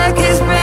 check his brain.